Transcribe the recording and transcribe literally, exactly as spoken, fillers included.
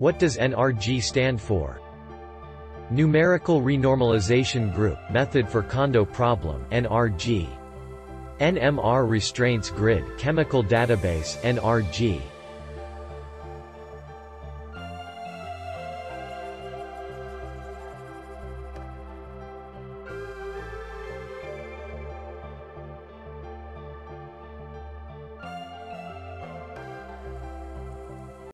What does N R G stand for? Numerical Renormalization Group, Method for Kondo Problem, N R G. N M R Restraints Grid, Chemical Database, N R G.